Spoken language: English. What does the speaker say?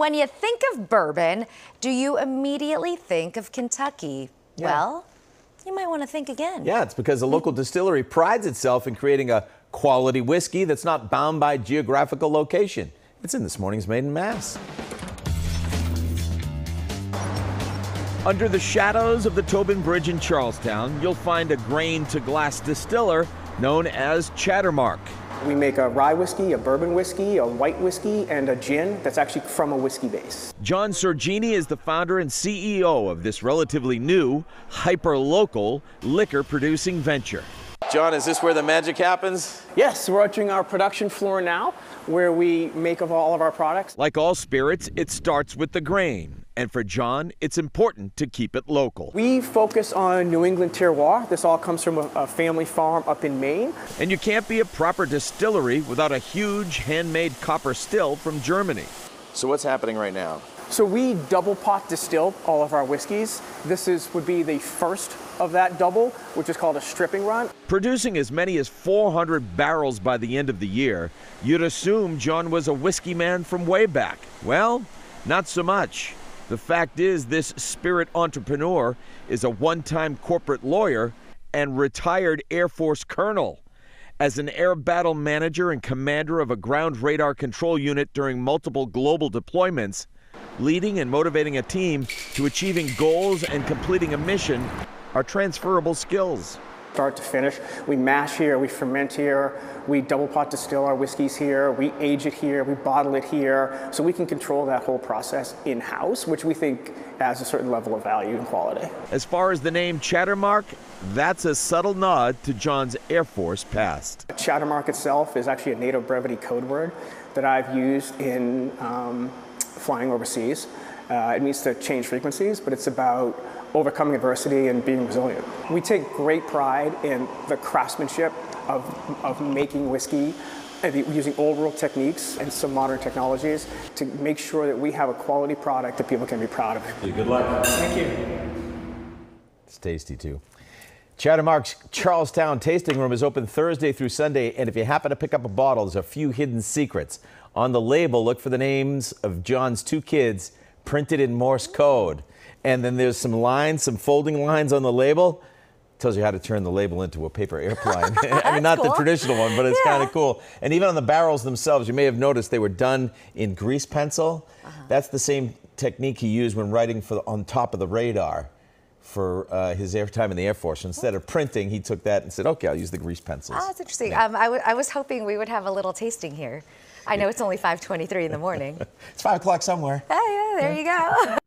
When you think of bourbon, do you immediately think of Kentucky? Yeah. Well, you might want to think again. Yeah, it's because the local distillery prides itself in creating a quality whiskey that's not bound by geographical location. It's in this morning's Maiden Mass. Under the shadows of the Tobin Bridge in Charlestown, you'll find a grain-to-glass distiller known as Chattermark. We make a rye whiskey, a bourbon whiskey, a white whiskey, and a gin that's actually from a whiskey base. John Sergini is the founder and CEO of this relatively new, hyper-local, liquor-producing venture. John, is this where the magic happens? Yes, we're entering our production floor now, where we make of all of our products. Like all spirits, it starts with the grain. And for John, it's important to keep it local. We focus on New England terroir. This all comes from a family farm up in Maine. And you can't be a proper distillery without a huge handmade copper still from Germany. So what's happening right now? So we double pot distill all of our whiskeys. This would be the first of that double, which is called a stripping run. Producing as many as 400 barrels by the end of the year, you'd assume John was a whiskey man from way back. Well, not so much. The fact is, this spirit entrepreneur is a one-time corporate lawyer and retired Air Force colonel. As an air battle manager and commander of a ground radar control unit during multiple global deployments, leading and motivating a team to achieving goals and completing a mission are transferable skills. Start to finish. We mash here, we ferment here, we double pot distill our whiskeys here, we age it here, we bottle it here. So we can control that whole process in-house, which we think has a certain level of value and quality. As far as the name Chattermark, that's a subtle nod to John's Air Force past. Chattermark itself is actually a NATO brevity code word that I've used in flying overseas. It means to change frequencies, but it's about overcoming adversity and being resilient. We take great pride in the craftsmanship of making whiskey, using old world techniques and some modern technologies to make sure that we have a quality product that people can be proud of. Good luck. Thank you. It's tasty too. Chattermark's Charlestown Tasting Room is open Thursday through Sunday, and if you happen to pick up a bottle, there's a few hidden secrets. On the label, look for the names of John's two kids printed in Morse code. And then there's some lines, some folding lines on the label. Tells you how to turn the label into a paper airplane. I mean, not cool. The traditional one, but it's kind of cool. And even on the barrels themselves, you may have noticed they were done in grease pencil. That's the same technique he used when writing for on top of the radar for his time in the Air Force. Instead of printing, he took that and said, okay, I'll use the grease pencils. Oh, that's interesting. Yeah. I was hoping we would have a little tasting here. I know it's only 5:23 in the morning. It's 5 o'clock somewhere. Oh, yeah, there you go.